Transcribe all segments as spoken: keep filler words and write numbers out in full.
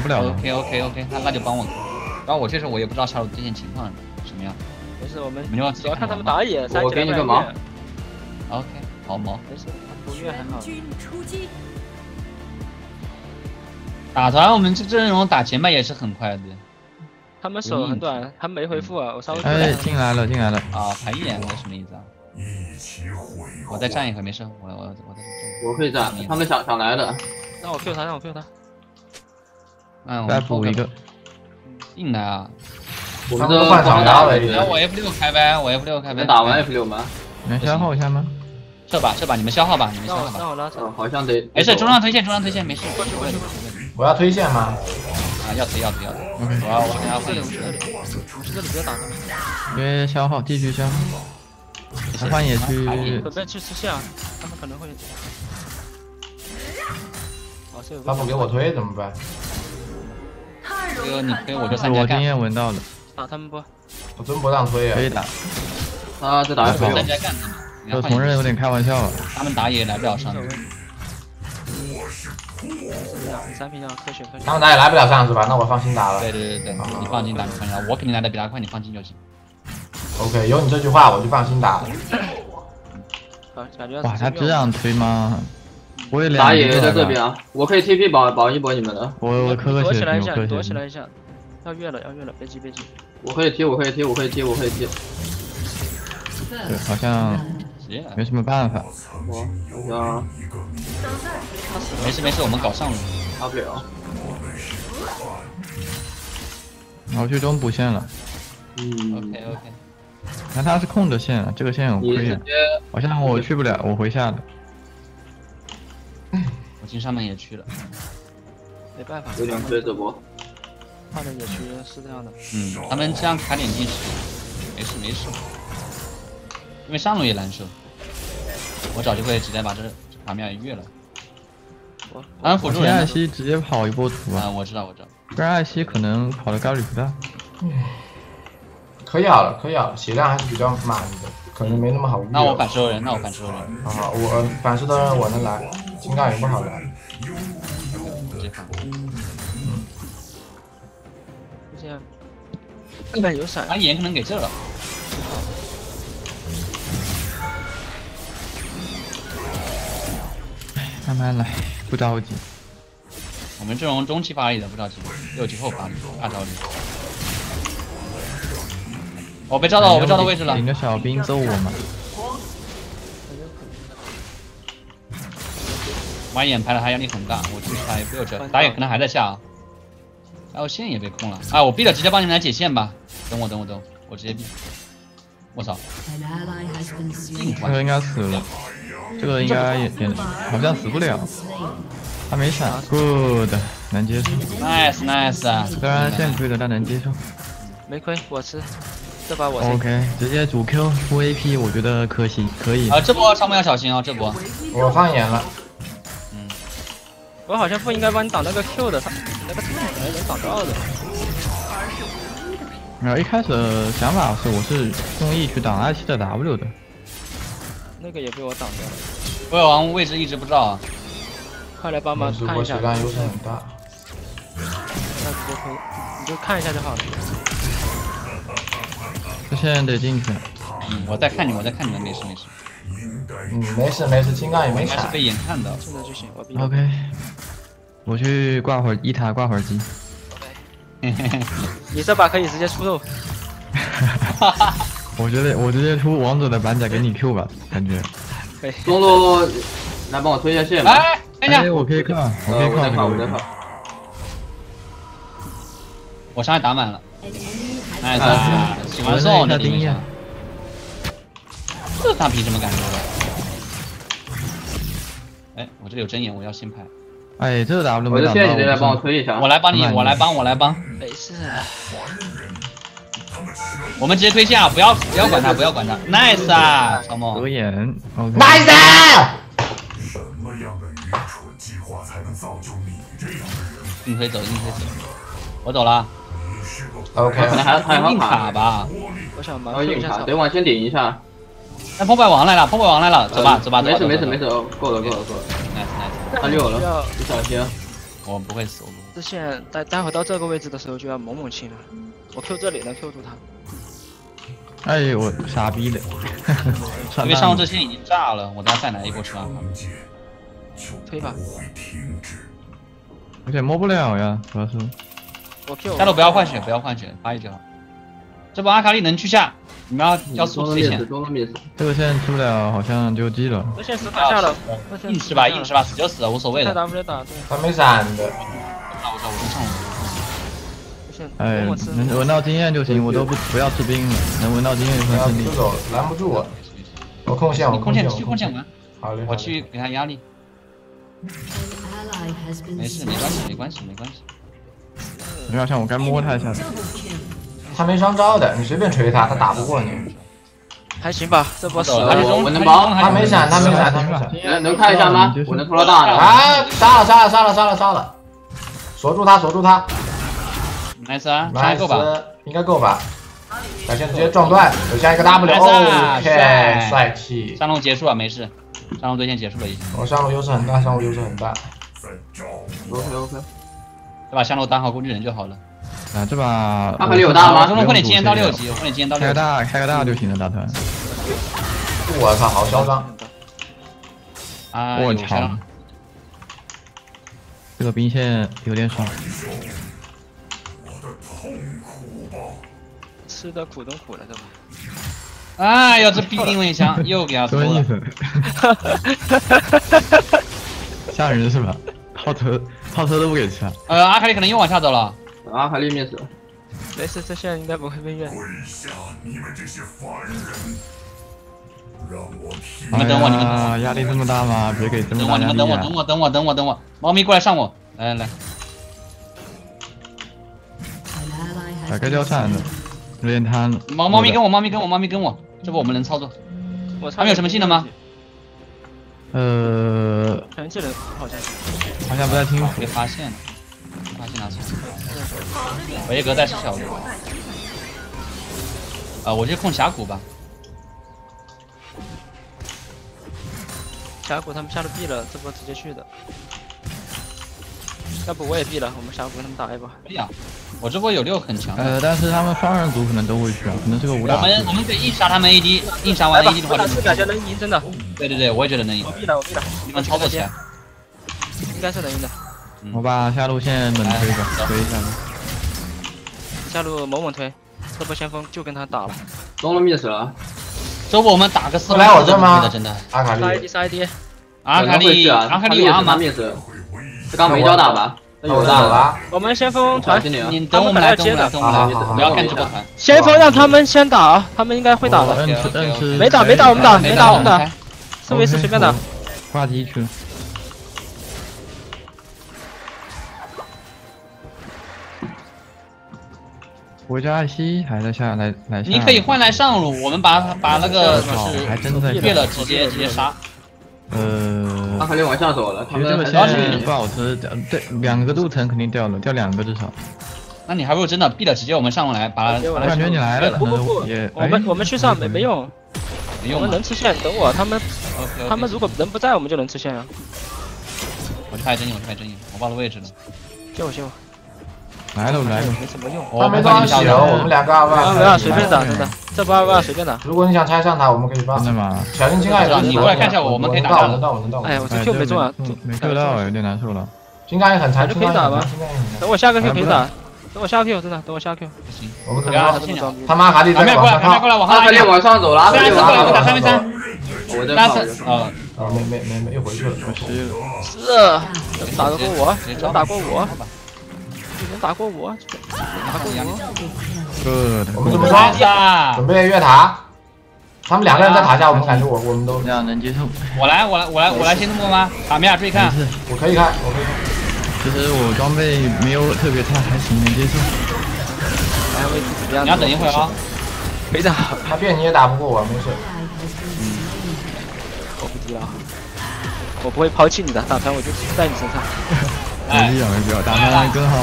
不了。OK OK OK， 那那就帮我。然后我这时候我也不知道杀手最近情况什么样。没事，我们主要看他们打野。我给你个忙。OK， 好忙。没事，攻略很好。打团我们这阵容打前排也是很快的。 他们手很短，他没回复啊，我稍微。哎，进来了，进来了。啊，排一眼，我什么意思啊？我再站一会儿，没事，我我我再站。我可以站，他们想想来的。让我 Q 他，让我 Q 他。嗯，再补一个。进来啊！我们都换场打尾。那我 F 六 开呗，我 F 六 开呗。打完 F 六 吗？能消耗一下吗？撤吧，撤吧，你们消耗吧，你们消耗吧。让我拉扯，好像得。没事，中上推线，中上推线，没事。我要推线吗？ 要推要推要推！我我等下换这里，我是这里不要打他们，因为消耗继续消耗。他换野区，准备去吃线，他们可能会。他不给我推怎么办？哥，你推我这三家干。我经验闻到了。打他们不？我真不让推啊！可以打。啊，这打野推。三家干他们。这同人有点开玩笑了。他们打野来不了上。 三平要科学科学，他们打野来不了上是吧？那我放心打了。对对对对，你放心打，你放心打，我肯定来的比他快，你放心就行。OK， 有你这句话我就放心打了。哇，他这样推吗？我也打野在这边啊，我可以 T P 保保一波你们的。我我科科学，躲起来一下，躲起来一下，要越了要越了，别急别急。我可以踢，我可以踢，我可以踢，我可以踢。对，好像。 没什么办法，我啊，没事没事，我们搞上路，打不了。我去中补线了。嗯 ，OK OK。那他是控着线了，这个线我亏了。好像我去不了，我回下了。我进上面野区了，没办法。有点亏这波。他的野区是这样的。嗯，他们这样卡点进去，没事没事。 因为上路也难受，我找机会直接把这卡妙也越了。安辅助人艾希直接跑一波图啊！我知道我知道，不然艾希可能跑的概率不大。可以好了可以好了，血量还是比较满的，可能没那么好。那我反石头人，那我反石头人。啊，我反石头人我能来，金刚也不好来。嗯，这样。这边有闪，把眼可能给这了。 慢慢来，不着急。我们这种中期发力的不着急，六级后发力，大着急。我被照到，我被照到位置了。领个小兵揍我嘛！玩眼排了，他压力很大，我去排不有辙。打野可能还在下啊。哎，我线也被控了。哎，我逼了，直接帮你们来解线吧。等我，等我，等我，我直接逼。我操！这个应该死了。 这个应该也也好像死不了，他没闪 ，good， 能接受 ，nice nice， 虽然线亏的但能接受，没亏我吃，这把我吃 ，OK， 直接主 Q 出 A P， 我觉得可行可以。啊，这波上路要小心哦，这波我放眼了，嗯，我好像不应该帮你挡那个 Q 的，他那个 Q 可能能挡到的。然后一开始想法是我是用 E 去挡艾希的 W 的。 那个也被我挡掉了，我有王位置一直不知道啊，快来帮忙看一下。我血量优势很大，那直接推，你就看一下就好了。我现在得进去。嗯，我在看你，我在看你们，没事没事。嗯，没事没事，金刚也没闪。应该是被眼看到。现在就行，我闭。OK， 我去挂会儿一塔，挂会儿机。嘿嘿嘿，你这把可以直接出肉。哈哈。 我觉得我直接出王者的板甲给你 Q 吧，感觉。中路来帮我推一下线吧。哎，看一下。哎，我可以看，我可以看，我可以看。我上来打满了。哎，喜欢送的经验。这他凭什么敢说？哎，我这里有针眼，我要先拍。哎，这 W 没打到。我的线你来帮我推一下。我来帮你，我来帮，我来帮。没事。 我们直接推线啊！不要不要管他，不要管他 ，nice 啊，小梦。有眼 ，nice 啊！什么样的愚蠢计划才能造就你这样的人？硬推走，硬推走，我走了。OK， 可能还要太硬卡吧。我想盲推一下，得往前顶一下。哎，破坏王来了，破坏王来了，走吧，走吧，没事没事没事，够了够了够了 ，nice nice。他溜了，你小心，我不会死，我不会。支线待待会到这个位置的时候就要猛猛清了。我 Q 这里能 Q 住他。哎呦，我傻逼了！因为上路这线已经炸了，我等下再来一波吃完他们。推吧。有点摸不了呀，主要是。我 Q。下路不要换血，不要换血，发一就好。这波阿卡丽能去下。 你们要要出这线，这个线出不了，好像就 G 了。这线死打下了，硬吃吧，硬吃吧，死就死了，无所谓的。他没闪的。哎，能闻到经验就行，我都不不要吃兵了，能闻到经验就算胜利。拦不住我，我控线，我控线，去控线玩。好嘞，我去给他压力。没事，没关系，没关系，没关系。没关系，我该摸他一下。 他没伤招的，你随便锤他，他打不过你。还行吧，这波死了。我能包，他没闪，他没闪，他没闪。能能看一下吗？我能拖到大的。哎，杀了杀了杀了杀了杀了！锁住他，锁住他。nice 啊，应该够吧？应该够吧？小线直接撞断，有下一个 W，OK， 帅气。上路结束了，没事。上路对线结束了已经。我上路优势很大，上路优势很大。OK OK， 对吧？上路当好工具人就好了。 啊，这把阿卡丽有大吗？中路快点经验到六级，我快点经验到六级。开个大，开个大就行了，大团。我操，好嚣张！啊，我操！这个兵线有点爽。吃的苦中苦了，这把。哎呦，这必定位枪又给他偷了。吓人是吧？套车，套车都不给吃。呃，阿卡丽可能又往下走了。 阿卡丽灭死了，没事，这线应该不会被虐。你们等我，你们啊，压力这么大吗？别给这么大压力。等我，你们等我，等我，等我，等我，猫咪过来上我，来来来，打个交战的，有点瘫了。猫猫咪跟我，猫咪跟我，猫咪跟我，这波我们能操作。他们有什么技能吗？呃，全技能好像好像不太清楚，被发现了。 发现拿错，维格在吃小鹿。啊，我去控峡谷吧。峡谷他们下路闭了，这波直接去的。要不我也闭了，我们峡谷他们打一把。可以啊，我这波有六很强。呃，但是他们双人组可能都会去啊，可能这个无打。我们我们可以硬杀他们 A D， 硬杀完 A D 的话，我感觉能赢，真的。对对对，我也觉得能赢。我闭了，我闭了。你们操作起来，应该是能赢的。 我把下路线猛推吧，推一下吧。下路猛猛推，这波先锋就跟他打了。中路灭死了，这波我们打个四。来我这吗？真的，阿卡丽。杀 A D， 阿卡丽，阿卡丽阿玛灭死。这刚没招打吧？有打吧？我们先锋团，你等我们来接的，等我们来接的，不要看这波团。先锋让他们先打，他们应该会打的。没打没打我们打，没打我们打，四 v 四随便打。挂机去了。 国家西还在下来来下，你可以换来上路，我们把把那个就是灭了，直接直接杀。呃，阿卡丽往下走了，他们主要是不好吃，对，两个镀层肯定掉了，掉两个至少。那你还不如真的毙了，直接我们上来把。我感觉你来了，不不不，我们我们去上没没用，我们能吃线，等我他们他们如果人不在，我们就能吃线啊。我去开真影，我去开真影，我忘了位置了，救我救我。 来了来了，没什么用。他没装血，我们两个二万。二万随便打，真的，这波二万随便打。如果你想拆上他，我们可以帮。真的吗？小心金盖子，你过来看一下我，我们可以打。能到，能到，能到。哎，我这 Q 没中啊，没 Q 到，有点难受了。金盖也很残，可以打吧？等我下个 Q 可以打，等我下 Q 真的，等我下 Q。不行，我们可能他妈还得再往上。阿卡丽过来，阿卡丽往上走了，阿卡丽过来，我打三 v 三。我在跑。啊啊，没没没没，又回去了，可惜了。是，能打得过我？能打过我？ 能打过我？打过我！我们怎么抓呀？准备越塔，他们两个人在塔下，我们感觉我我们都这样能接受。我来，我来，我来，我来先这么吗？卡米亚注意看，我可以看，我可以看。其实我装备没有特别差，还行，能接受。你要等一会儿啊！没打，他变你也打不过我，没事。我不知道，我不会抛弃你的，打团我就在你身上。 没必要，没必要，打团更好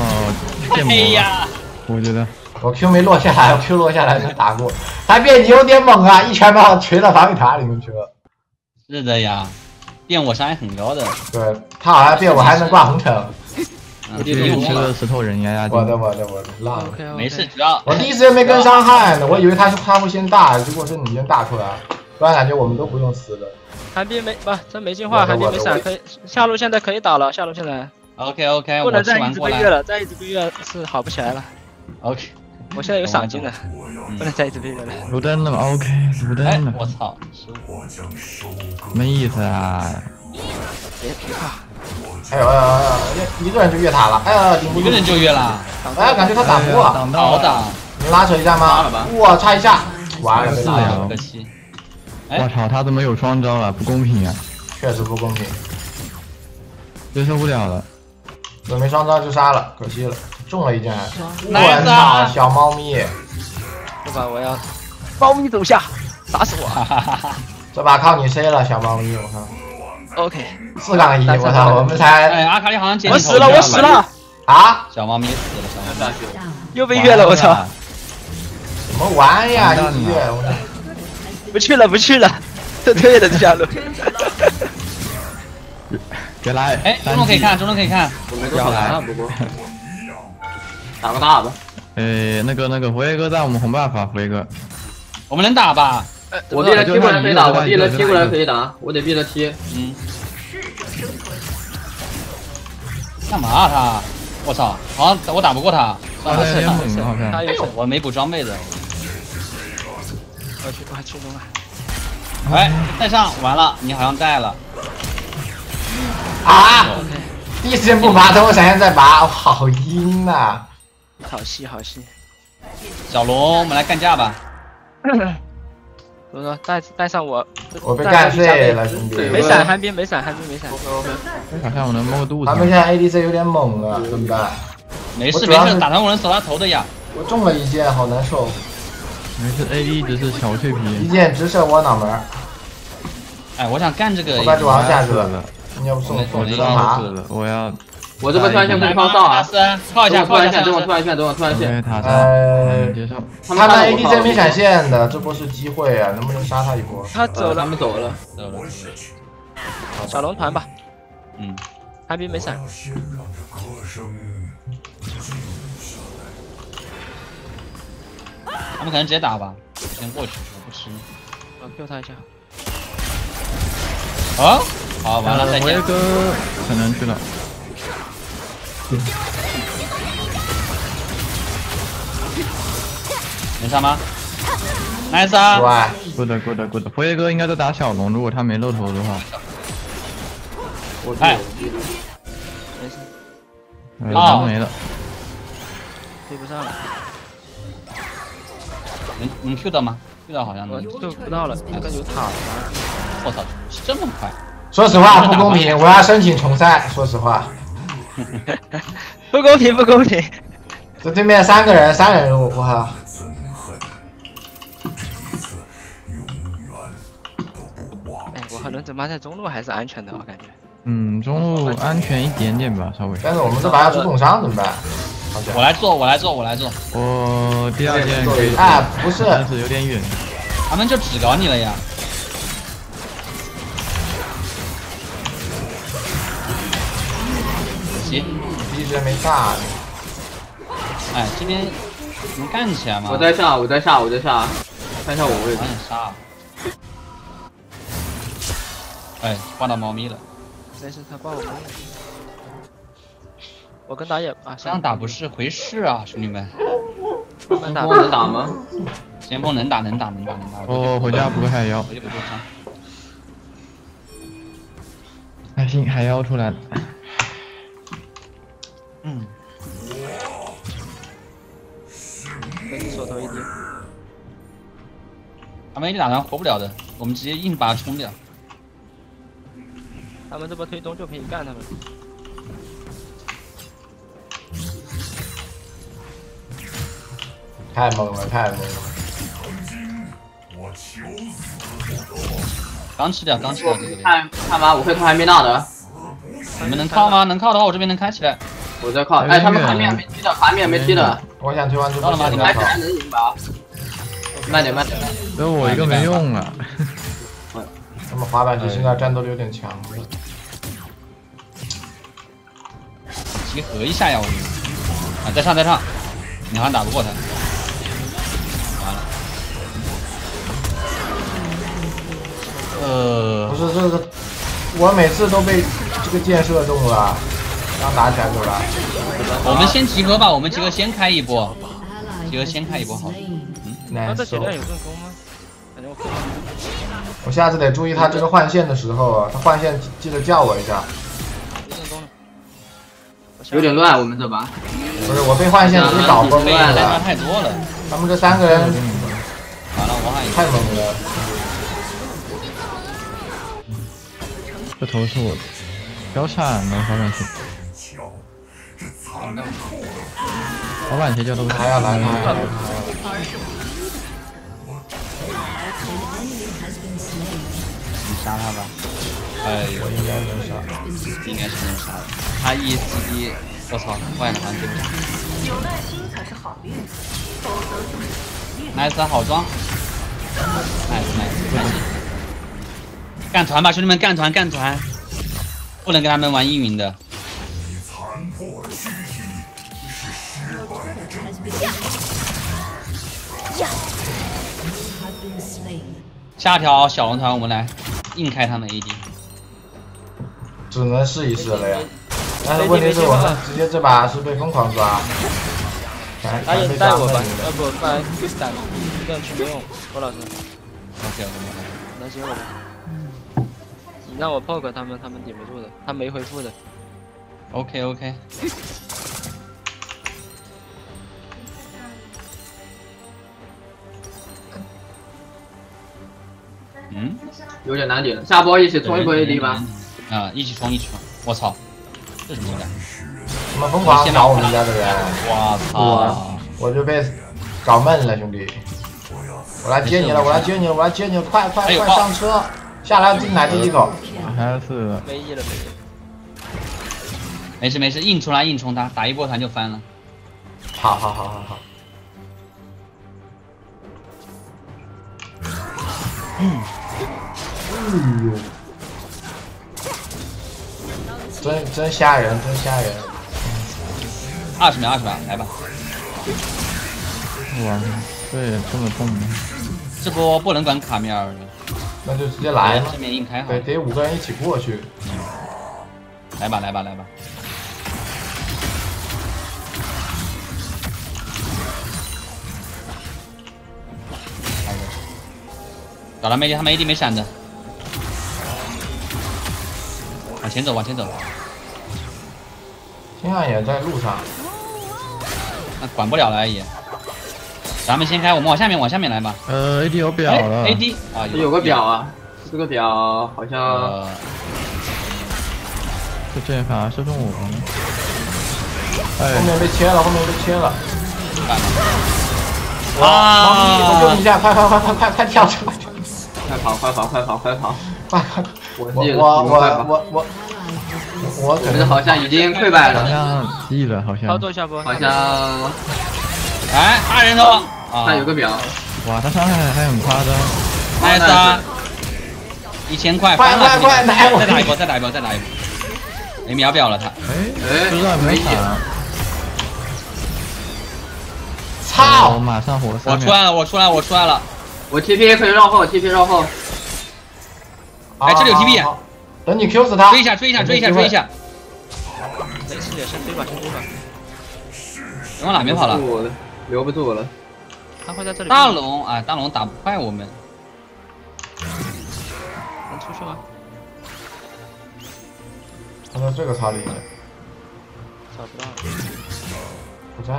建模。哎呀，我觉得我 Q 没落下来，我 Q 落下来才打过。他变你有点猛啊，一拳把我锤到防御塔里面去了。是的呀，变我伤害很高的。对他好像变我还能挂红城。我第一个石头人压压我的我的我的烂了，没事，主要我第一时间没跟上汉，我以为他是他会先大，结果是你先大出来，不然感觉我们都不用死了。寒冰没不，真没进化，寒冰没闪，可以下路现在可以打了，下路现在。OK OK， 不能再一直被越了，再一直被越是好不起来了。OK， 我现在有赏金了，不能再一直被越了。卢登了 ，OK， 卢登了。我操，没意思啊！别皮啊！ 哎呦哎呦哎呦！一个人就越塔了，哎呀，顶不住！一个人就越了，哎，感觉他打不过，好打，能拉扯一下吗？哇，差一下，完了，是啊，可惜。我操，他怎么有双招了？不公平啊！确实不公平，接受不了了。我没双招就杀了，可惜了，中了一箭。我操，小猫咪！这把我要，猫咪走下，打死我！这把靠你C了，小猫咪，我靠。 OK， 四杠一，我操，我们才哎，阿卡丽好像捡我死了，我死了啊！小猫咪死了，小猫咪又被越了，我操！什么玩意啊！又被越，我操！不去了，不去了，撤退了这条路。别来！哎，中路可以看，中路可以看。我没要来了，不过打个大吧。呃，那个那个，胡一哥在我们红 buff 啊，胡一哥，我们能打吧？ 我逼他踢过来可以打，我逼他踢过来可以打，我得逼他踢。嗯。干嘛啊他？我操！好像我打不过他。他有我没补装备的。我去，我去中路。哎，带上完了，你好像带了。啊！第一时间不拔，等我闪现再拔，我好阴呐！好戏，好戏。小龙，我们来干架吧。 怎么带带上我？我被干碎了，兄弟！没闪寒冰，没闪寒冰，没闪。看看我能摸肚子。寒冰现在 A D C 有点猛了，怎么办？没事没事，打团我能扫他头的呀。我中了一箭，好难受。没事 ，A D 一直是小脆皮。一箭直射我脑门。哎，我想干这个。我把主王下去了。你要不送我知道吗？我要。我这边突然线不放上啊！靠一下，靠一下，等我突然线，等我突然线。呃，他们 A D 这边闪现的，这波是机会啊，能不能杀他一波？他走了，他们走了，走了。小龙团吧，嗯，寒冰没闪。他们可能直接打吧，我先过去，我不吃。我 Q 他一下。啊！好，完了，再见。很难去了。 能杀吗 ？nice 啊 ！good good good， 辉哥应该在打小龙，如果他没露头的话。我哎，没事。啊，没了。追不上了。能能 Q 到吗 ？Q 到好像能。Q 不到了，那个有塔了。我操，这么快！说实话不公平，我要申请重赛。说实话。 不公平，不公平！这对面三个人，三个人，我靠！哎，我和轮子妈在中路还是安全的，我感觉。嗯，中路安全一点点吧，稍微。但是我们这把要出重伤怎么办？我来做，我来做，我来做。我第二件可以。哎，不是，但是有点远。他们就只搞你了呀！ 一直没炸，哎，这边能干起来吗？我在下，我在下，我在下，看一下我位置。杀！哎，挂到猫咪了。但是他挂我猫咪。我跟打野啊，这样打不是回事啊，兄弟们。能打能打吗？先锋能打能打能打能打。哦，回家补个海妖。回去补个伤。开心，海妖出来了。 嗯，跟你手头一滴，他们一打团活不了的，我们直接硬把他冲掉。他们这波推中就可以干他们。太猛了，太猛了！刚吃掉，刚吃掉这个。看看吧，我会靠还没大的。你们能靠吗？能靠的话，我这边能开起来。 我在靠，哎，他们盘面没踢的，盘面没踢的。我想推完之后，你们还还能赢吧？慢点，慢点。那我一个没用了。他们滑板机现在战斗力有点强。集合一下呀，我就啊，再上再上，你好像打不过他，完了。呃，不是这个，我每次都被这个箭射中了，刚打起来就来。我们先集合吧，我们集合先开一波，集合先开一波好。嗯，那这血量有更高吗？感觉我够了。我下次得注意他这个换线的时候啊，他换线记得叫我一下。 有点乱，我们这把不是我被换线给搞崩乱了，太多了。他们这三个人，完了，我喊太猛了。这头是我的，标闪能防闪去。老板谁叫都还要来吗？你杀他吧。 哎呦，应该能杀，应该是能杀的。他一直一，我操，坏了，好像追不上。有耐心才是好运，否则就是死运。nice， 好装。nice nice， 开心。干团吧，兄弟们，干团干团，不能跟他们玩阴云的。下条小龙团，我们来硬开他们 A D。 只能试一试了呀，但是问题是我们直接这把是被疯狂抓，还是被抓了。要不不然闪这样去没用，郭老师。能接我吗？你让我 poke 他们，他们顶不住的，他没回复的。OK OK。嗯，有点难点，下波一起冲一波 A D 吧。 啊、嗯！一起冲，一起冲！我操，这什么鬼？怎么疯狂搞我们家的人？我操！我就被搞闷了，兄弟！我来接你了，我来接你了，我来接你了！快快快上车！下来自己奶第一口。还是没意了，没事没事，硬冲他，硬冲他，打一波团就翻了。好好好好好。嗯。哎呦！ 真真吓人，真吓人！二十秒，二十秒，来吧！哇，对，这么重！这波不能管卡米尔，那就直接来吧。这边硬开好，对，得五个人一起过去。嗯、来吧，来吧，来吧！搞了没？他们 A D 没闪的。 往前走，往前走。天啊，也在路上。那管不了了，也。咱们先开，我们往下面，往下面来吧。呃 ，A D 有表了。A D 啊，有个表啊，这个表好像。呃、这剑法射中我。哎，后面被切了，后面被切了。啊！帮你，我救一下，快快快快快快跳出来！快跑，快跑，快跑，快跑！快快！ 我我我我我我感觉好像已经溃败了，好像记了，好像操作下波，好像哎二人头，他有个表，哇，他伤害还很夸张，来三，一千块，快快快，来我再打一波，再打一波，再打一波，没秒表了他，哎，知道没闪，操，我马上火，我出来了，我出来，我出来了，我 T P 可以绕后 ，T P 绕后。 哎，这里有 T P， 等你 Q 死他！追一下，追一下，追一下，追一下！没事的，先追吧，先追吧。你往哪边跑了？留不住我了，他会在这里。大龙啊，大龙打不坏我们。能出去吗？他说这个差厉害。找不到。不在。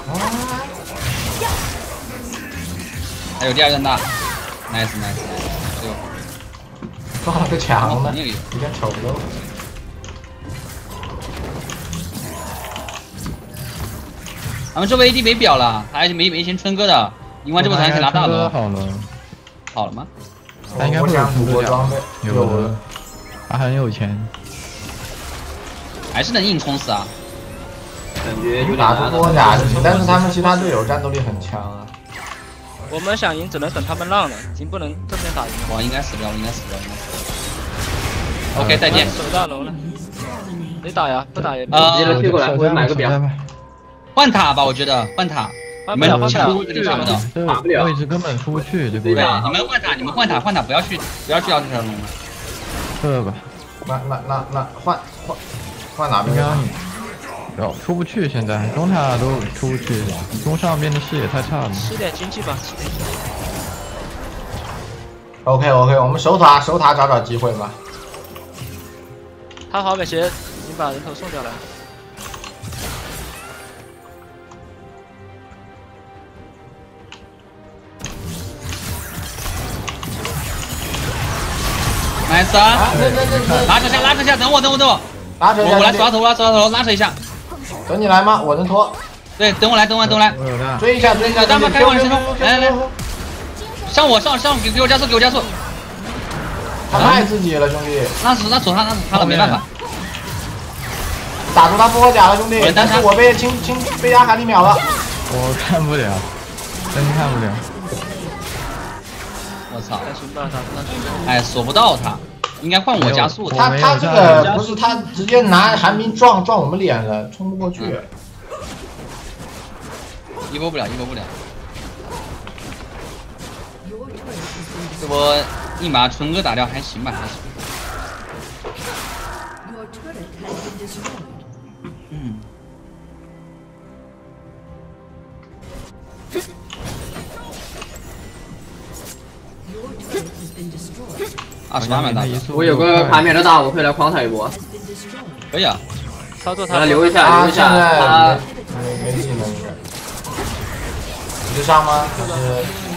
啊！还有第二根大。 nice nice， 六，撞了个墙了，有点瞅不着。咱们这波 A D 没表了，他还是没没钱春哥的，赢完这波团可以拿大龙。好了，好了吗？他应该不想补装备，有了，他很有钱，还是能硬冲死啊。感觉有打不过打，但是他们其他队友战斗力很强啊。 我们想赢，只能等他们浪了，已经不能这边打赢了。我应该死掉，应该死掉，应该死掉。OK， 再见。守大楼了，谁打呀？不打也。呃，直接过来，我买个表。换塔吧，我觉得换塔。你们抢出去抢不到，打不了，位置根本出不去，对不对？对，你们换塔，你们换塔，换塔，不要去，不要去到这条龙了。撤吧。那那那那换换换哪边？出不去，现在中塔都出不去，中上边的视野太差了。吃点经济吧，吃点经济。 OK OK， 我们守塔守塔找找机会吧。他好，北邪，你把人头送掉了。nice 啊！拉扯下，拉扯下，等我，等我，等我。拉扯一下，我来抓头，拉抓头，拉扯一下。等你来吗？我能拖。对，等我来，等我来，等我来。追一下，追一下，大妈开过来，来来来。 上我上上给给我加速给我加速！他太刺激了，兄弟！那是那手他那是他了，没办法。打住他复活甲了，兄弟！但是我被清清被压卡里秒了。我看不了，真看不了。我操！哎，锁不到他，应该换我加速。他他这个不是他直接拿寒冰撞撞我们脸了，冲不过去。一波不了，一波不了。 这波硬把纯哥打掉还行吧，还行。嗯。二十八秒打野，我有个卡米尔的大，我会来狂他一波。可以啊，操作他留一下，留一下。他没技能，直上吗？就是。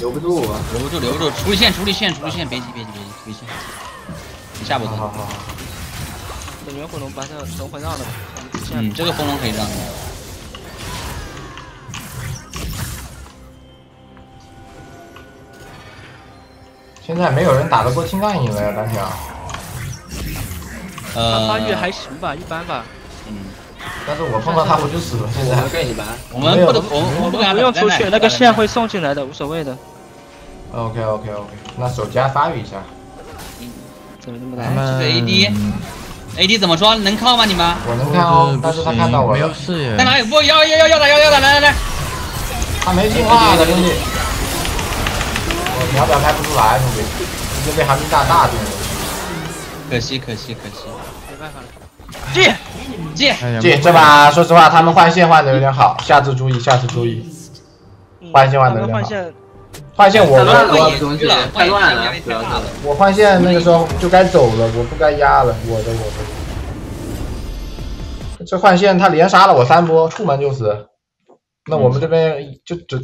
留不住啊！留不住，留不住！处理线，处理线，处理线！别急，别急，别急，处理线！你下波头。好好好。等元火龙把这等回让了。嗯，这个风龙可以让。现在没有人打得过青钢影了呀，丹条。呃。发育还行吧，一般吧。嗯。 但是我碰到他我就死了，现在还更一般。我们不能，我我不用出去，那个线会送进来的，无所谓的。OK OK OK， 那手加发育一下。怎么这么难？这 A D，A D 怎么说？能靠吗你们？我能看哦，但是他看到我没有视野。在哪里？不要要要要打要要打！来来来，他没进化的兄弟，我秒表开不出来，兄弟，直接被寒冰大大中了。可惜可惜可惜，没办法了。进。 进进这把，说实话，他们换线换的有点好，下次注意，下次注意。换线换的有点好。换线我我太乱了，主要是我换线那个时候就该走了，我不该压了，我的我的。这换线他连杀了我三波，出门就死，那我们这边就只